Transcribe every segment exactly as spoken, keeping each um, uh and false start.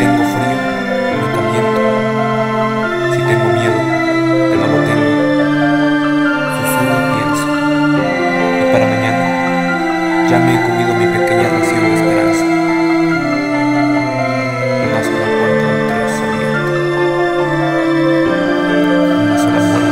tengo frío, me caliento. Si tengo miedo, ya no lo tengo. Susurro y pienso. Y para mañana, ya me he comido mi pequeña ración de esperanza. Una sola puerta entre los abiertos. Una sola puerta.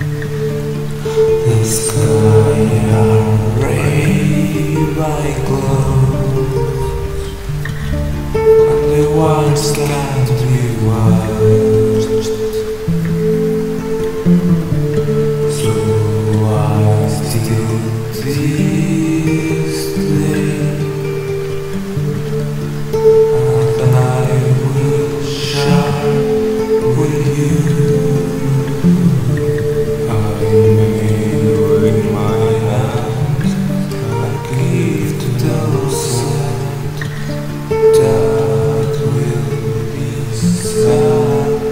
The sky are raised by glow, and the ones that we watched so I still this day, and I will share with you. That will be sad.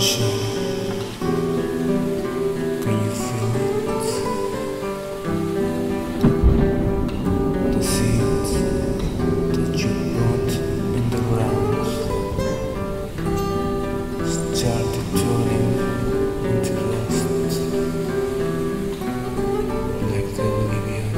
vibration. Can you feel it? The seeds that you put in the ground started turning into rust, like the oblivion.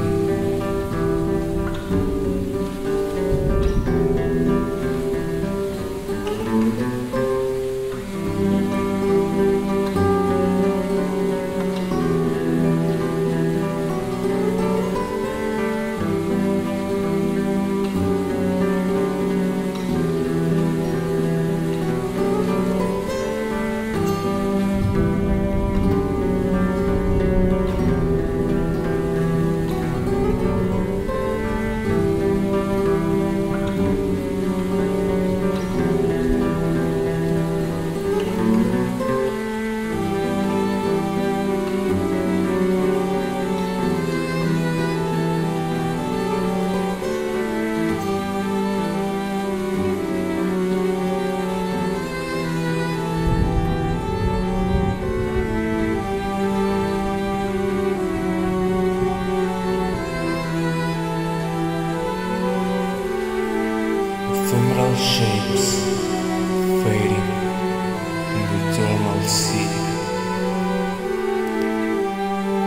Ephemeral shapes fading in the eternal sea.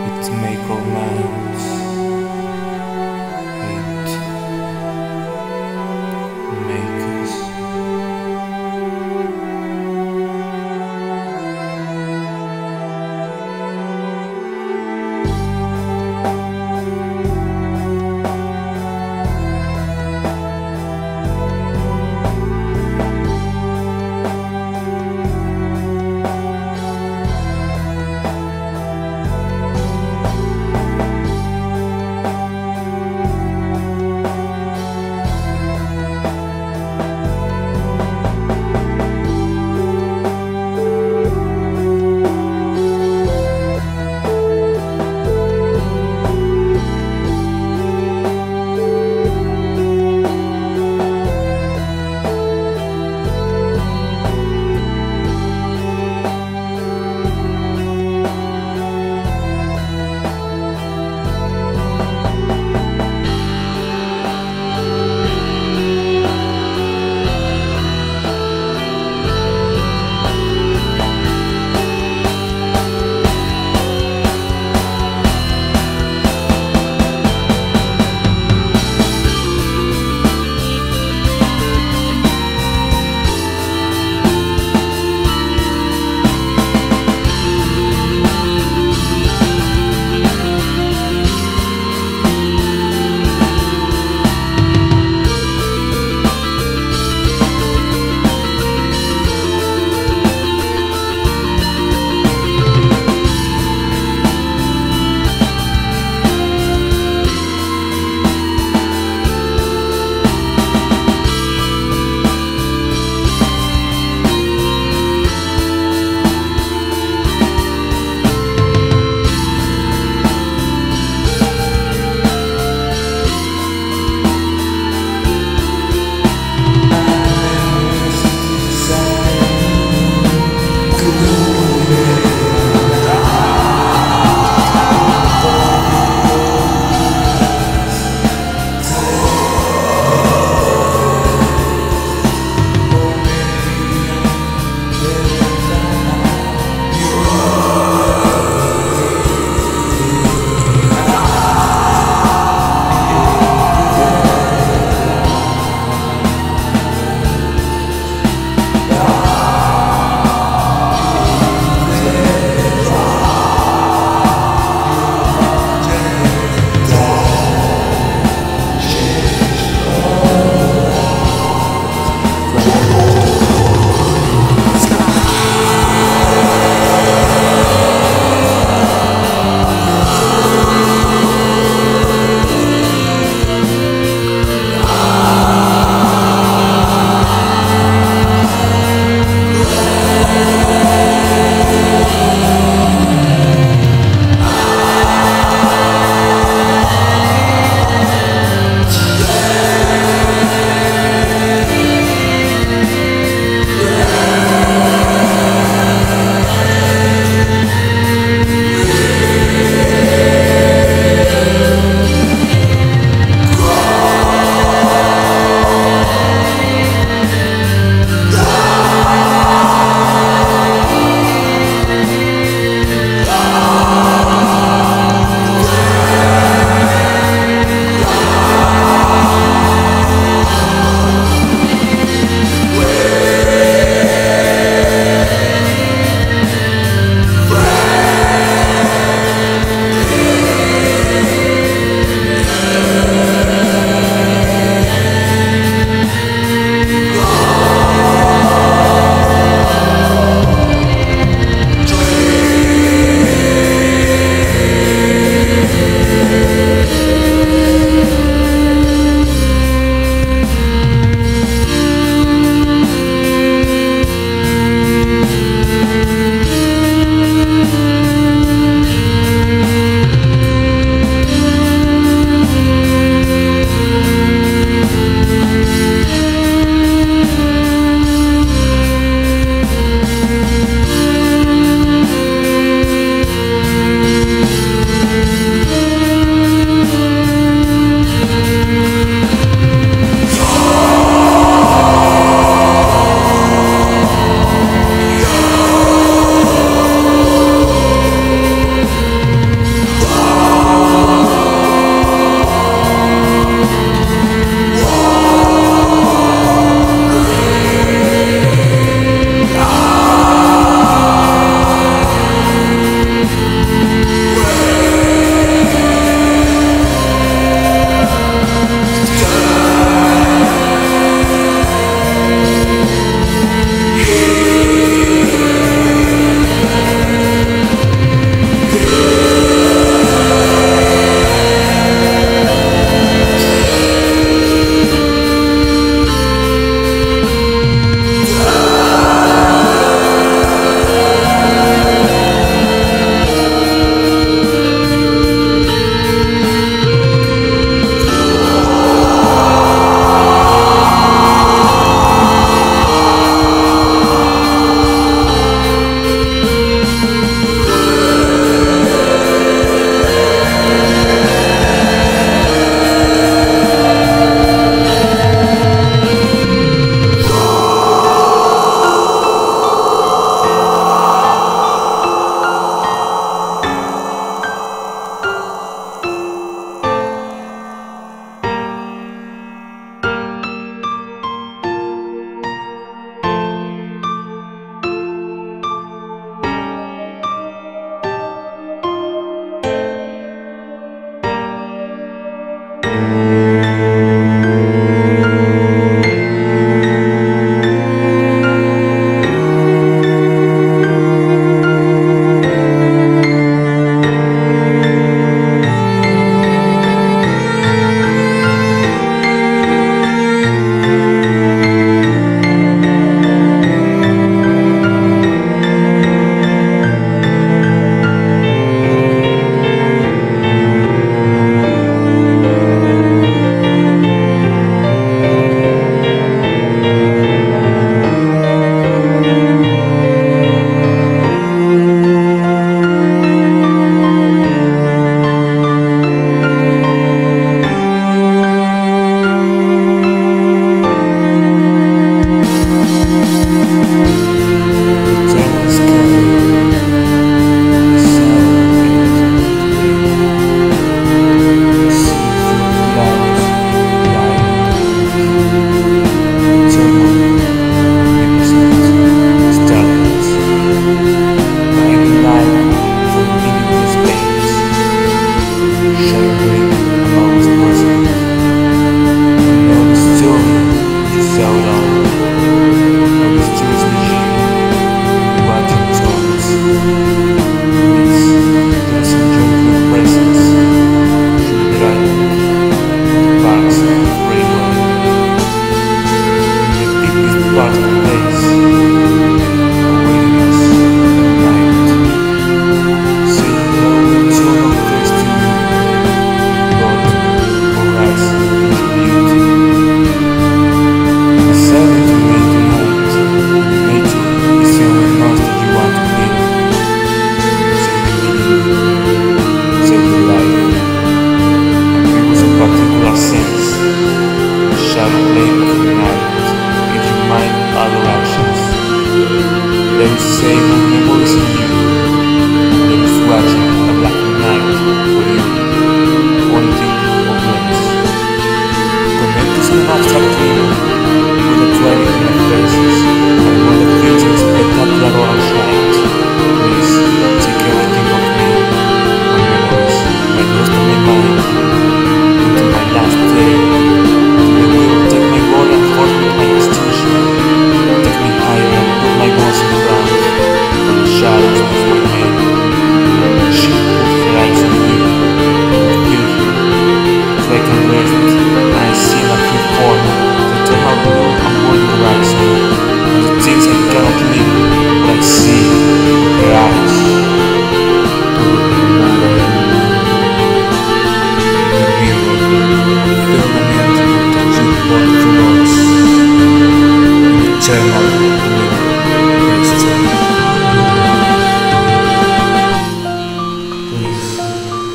It makes our minds hate. It makes us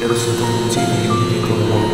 Eros Tony T V.